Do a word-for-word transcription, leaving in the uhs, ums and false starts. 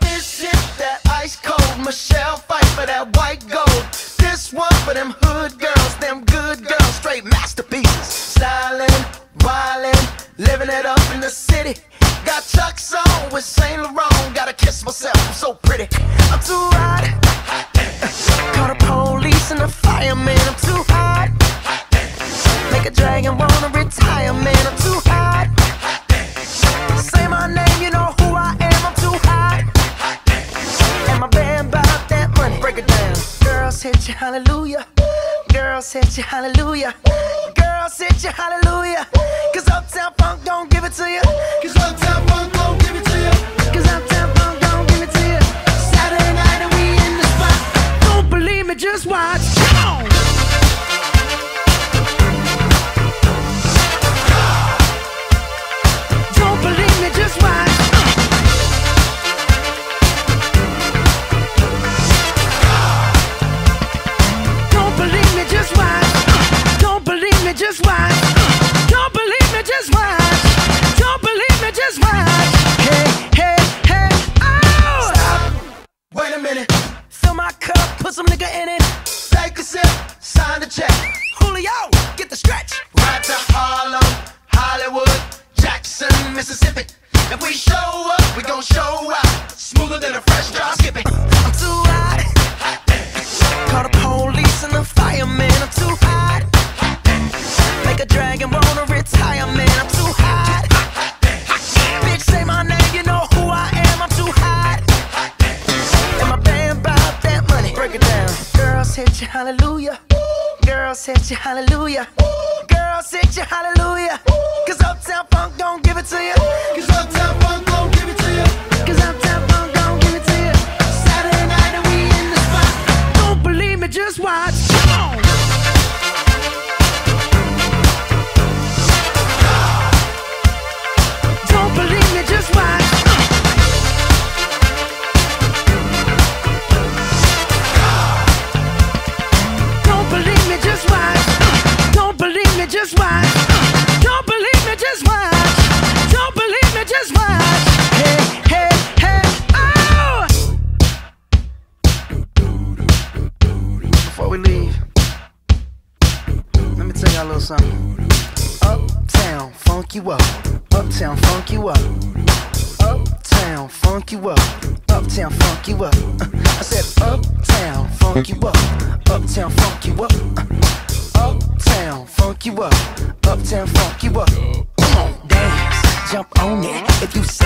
This is that ice cold Michelle fight for that white gold. This one for them hood girls, them good girls, straight masterpieces. Stylin', wildin', living it up in the city. Got Chucks on with Saint Laurent, gotta kiss myself, I'm so pretty. I'm too hot, call the police and the fireman. I'm too hot, make a dragon wanna retire, man. I'm too hot, say my name, you know who I am. I'm too hot, and my band bought that money. Break it down. Girls hit you, hallelujah. Girls hit you, hallelujah. Girls hit you, hallelujah. Cause Uptown Funk don't give it to you. Cause Uptown Funk don't give it to you. Cause Uptown Funk don't give it to you. Saturday night and we in the spot. Don't believe me, just watch. Come on! Just watch. Don't believe me, just watch. Don't believe me, just watch. Don't believe me, just watch. Don't believe me, just watch. Hey, hey, hey, oh! Stop, wait a minute. Fill my cup, put some nigga in it. Take a sip, sign the check. Julio, get the stretch. Right to Harlem, Hollywood, Jackson, Mississippi. If we show up, we gon' show out. Smoother than a fresh drop, skipping. I'm too hot. Call the police and the fireman. I'm too hot. Make a dragon wanna retire, man. I'm too hot. Bitch, say my name, you know who I am. I'm too hot. And my band bought that money. Break it down. Girls hit you, hallelujah. Girls hit you, hallelujah. Girls hit you, hallelujah. Cause Uptown Funk don't give it to you. Cause Uptown Funk don't give it to you. Cause Uptown Funk don't give it to you. Saturday night and we in the spot. Don't believe me, just watch. Come on. Don't believe me, just watch. Don't believe me, just watch. Don't believe me, just watch. Just watch, don't believe me, just watch. Hey, hey, hey, oh! Before we leave, let me tell y'all a little something. Uptown funk you up, Uptown funk you up, Uptown funk you up, Uptown funk you up. Uh, I said Uptown funk you up, Uptown funk you up, uh, Uptown funk you up, Uptown funk you up. Come on, dance, jump on it. If you